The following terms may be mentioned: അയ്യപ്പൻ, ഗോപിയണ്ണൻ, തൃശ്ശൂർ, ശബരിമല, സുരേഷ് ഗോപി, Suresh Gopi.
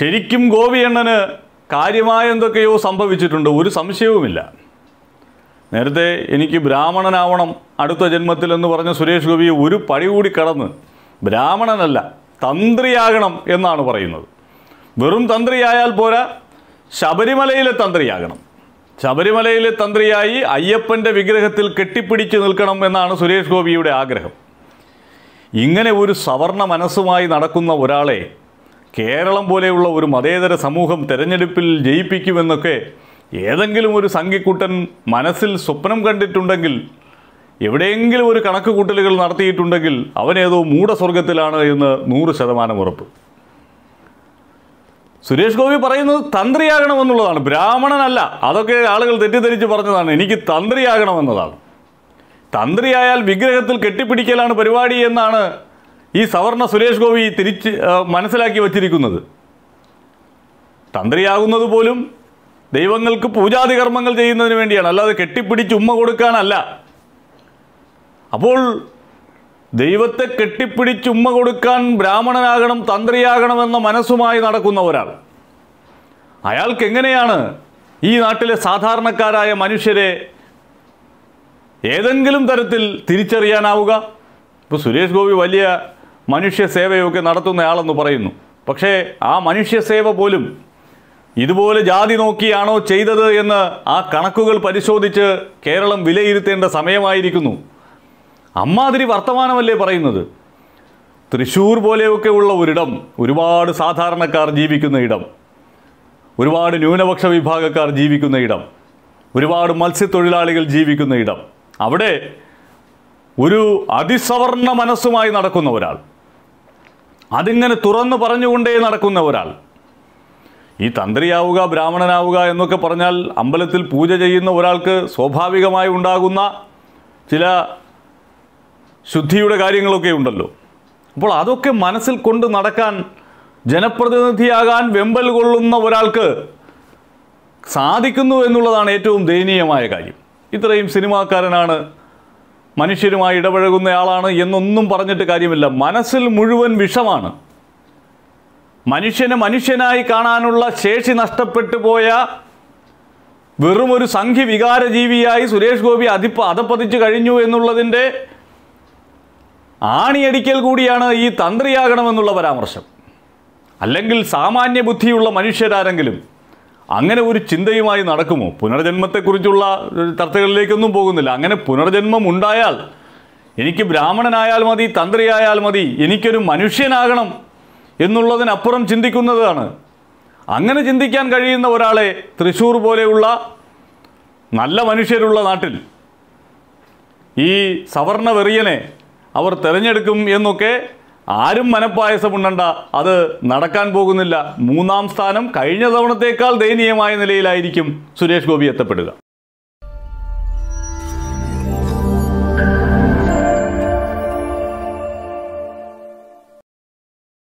ശരിക്കും ഗോപി അണ്ണന് കാര്യമായ എന്തൊക്കെയോ സംഭവിച്ചിട്ടുണ്ട്, ഒരു സംശയവുമില്ല. നേരത്തെ എനിക്ക് ബ്രാഹ്മണനാവണം അടുത്ത ജന്മത്തിലെന്ന് പറഞ്ഞ സുരേഷ് ഗോപിയെ ഒരു പടി കൂടി കടന്ന് ബ്രാഹ്മണനല്ല തന്ത്രിയാകണം എന്നാണ് പറയുന്നത്. വെറും തന്ത്രിയായാൽ പോരാ, ശബരിമലയിലെ തന്ത്രിയാകണം. ശബരിമലയിലെ തന്ത്രിയായി അയ്യപ്പൻ്റെ വിഗ്രഹത്തിൽ കെട്ടിപ്പിടിച്ച് നിൽക്കണം എന്നാണ് സുരേഷ് ഗോപിയുടെ ആഗ്രഹം. ഇങ്ങനെ ഒരു സവർണ മനസ്സുമായി നടക്കുന്ന ഒരാളെ കേരളം പോലെയുള്ള ഒരു മതേതര സമൂഹം തെരഞ്ഞെടുപ്പിൽ ജയിപ്പിക്കുമെന്നൊക്കെ ഏതെങ്കിലും ഒരു സംഘിക്കുട്ടൻ മനസ്സിൽ സ്വപ്നം കണ്ടിട്ടുണ്ടെങ്കിൽ, എവിടെയെങ്കിലും ഒരു കണക്ക് കൂട്ടലുകൾ നടത്തിയിട്ടുണ്ടെങ്കിൽ അവനേതോ മൂഢസ്വർഗത്തിലാണ് എന്ന് 100% ഉറപ്പ്. സുരേഷ് ഗോപി പറയുന്നത് തന്ത്രിയാകണമെന്നുള്ളതാണ്, ബ്രാഹ്മണനല്ല. അതൊക്കെ ആളുകൾ തെറ്റിദ്ധരിച്ച് പറഞ്ഞതാണ്. എനിക്ക് തന്ത്രിയാകണമെന്നതാണ്. തന്ത്രിയായാൽ വിഗ്രഹത്തിൽ കെട്ടിപ്പിടിക്കലാണ് പരിപാടി എന്നാണ് ഈ സവർണ സുരേഷ് ഗോപി തിരിച്ച് മനസ്സിലാക്കി വച്ചിരിക്കുന്നത്. തന്ത്രിയാകുന്നത് പോലും ദൈവങ്ങൾക്ക് പൂജാതി കർമ്മങ്ങൾ ചെയ്യുന്നതിന് വേണ്ടിയാണ്, അല്ലാതെ കെട്ടിപ്പിടിച്ച് ഉമ്മ കൊടുക്കാനല്ല. അപ്പോൾ ദൈവത്തെ കെട്ടിപ്പിടിച്ച് ഉമ്മ കൊടുക്കാൻ ബ്രാഹ്മണനാകണം, തന്ത്രിയാകണമെന്ന മനസ്സുമായി നടക്കുന്ന ഒരാൾ, അയാൾക്ക് എങ്ങനെയാണ് ഈ നാട്ടിലെ സാധാരണക്കാരായ മനുഷ്യരെ ഏതെങ്കിലും തരത്തിൽ തിരിച്ചറിയാനാവുക? ഇപ്പോൾ സുരേഷ് ഗോപി വലിയ മനുഷ്യസേവയൊക്കെ നടത്തുന്നയാളെന്ന് പറയുന്നു. പക്ഷേ ആ മനുഷ്യസേവ പോലും ഇതുപോലെ ജാതി നോക്കിയാണോ ചെയ്തത് എന്ന് ആ കണക്കുകൾ പരിശോധിച്ച് കേരളം വിലയിരുത്തേണ്ട സമയമായിരിക്കുന്നു. അമ്മാതിരി വർത്തമാനമല്ലേ പറയുന്നത്? തൃശ്ശൂർ പോലെയൊക്കെ ഉള്ള ഒരിടം, ഒരുപാട് സാധാരണക്കാർ ജീവിക്കുന്ന ഇടം, ഒരുപാട് ന്യൂനപക്ഷ വിഭാഗക്കാർ ജീവിക്കുന്ന ഇടം, ഒരുപാട് മത്സ്യത്തൊഴിലാളികൾ ജീവിക്കുന്ന ഇടം, അവിടെ ഒരു അതിസവർണ മനസ്സുമായി നടക്കുന്ന ഒരാൾ, അതിങ്ങനെ തുറന്നു പറഞ്ഞുകൊണ്ടേ നടക്കുന്ന ഒരാൾ. ഈ തന്ത്രിയാവുക ബ്രാഹ്മണനാവുക എന്നൊക്കെ പറഞ്ഞാൽ അമ്പലത്തിൽ പൂജ ചെയ്യുന്ന ഒരാൾക്ക് സ്വാഭാവികമായി ഉണ്ടാകുന്ന ചില ശുദ്ധിയുടെ കാര്യങ്ങളൊക്കെ ഉണ്ടല്ലോ. അപ്പോൾ അതൊക്കെ മനസ്സിൽ കൊണ്ട് നടക്കാൻ, ജനപ്രതിനിധിയാകാൻ വെമ്പൽ കൊള്ളുന്ന ഒരാൾക്ക് സാധിക്കുന്നു എന്നുള്ളതാണ് ഏറ്റവും ദയനീയമായ കാര്യം. ഇത്രയും സിനിമാക്കാരനാണ്, മനുഷ്യരുമായി ഇടപഴകുന്നയാളാണ് എന്നൊന്നും പറഞ്ഞിട്ട് കാര്യമില്ല. മനസ്സിൽ മുഴുവൻ വിഷമാണ്. മനുഷ്യനെ മനുഷ്യനായി കാണാനുള്ള ശേഷി നഷ്ടപ്പെട്ടു പോയ വെറുമൊരു സംഘി വികാരജീവിയായി സുരേഷ് ഗോപി അധപ്പതിച്ചു കഴിഞ്ഞു എന്നുള്ളതിൻ്റെ ആണിയടിക്കൽ കൂടിയാണ് ഈ തന്ത്രിയാകണമെന്നുള്ള പരാമർശം. അല്ലെങ്കിൽ സാമാന്യ ബുദ്ധിയുള്ള മനുഷ്യരാരെങ്കിലും അങ്ങനെ ഒരു ചിന്തയുമായി നടക്കുമോ? പുനർജന്മത്തെക്കുറിച്ചുള്ള ചർച്ചകളിലേക്കൊന്നും പോകുന്നില്ല. അങ്ങനെ പുനർജന്മം ഉണ്ടായാൽ എനിക്ക് ബ്രാഹ്മണനായാൽ മതി, തന്ത്രിയായാൽ മതി, എനിക്കൊരു മനുഷ്യനാകണം എന്നുള്ളതിനപ്പുറം ചിന്തിക്കുന്നതാണ്. അങ്ങനെ ചിന്തിക്കാൻ കഴിയുന്ന ഒരാളെ തൃശ്ശൂർ പോലെയുള്ള നല്ല മനുഷ്യരുള്ള നാട്ടിൽ ഈ സവർണ വെറിയനെ അവർ തിരഞ്ഞെടുക്കും എന്നൊക്കെ ആരും മനപ്പായസമുണ്ടണ്ട. അത് നടക്കാൻ പോകുന്നില്ല. 3-ാം സ്ഥാനം കഴിഞ്ഞ തവണത്തേക്കാൾ ദയനീയമായ നിലയിലായിരിക്കും സുരേഷ് ഗോപി എത്തപ്പെടുക.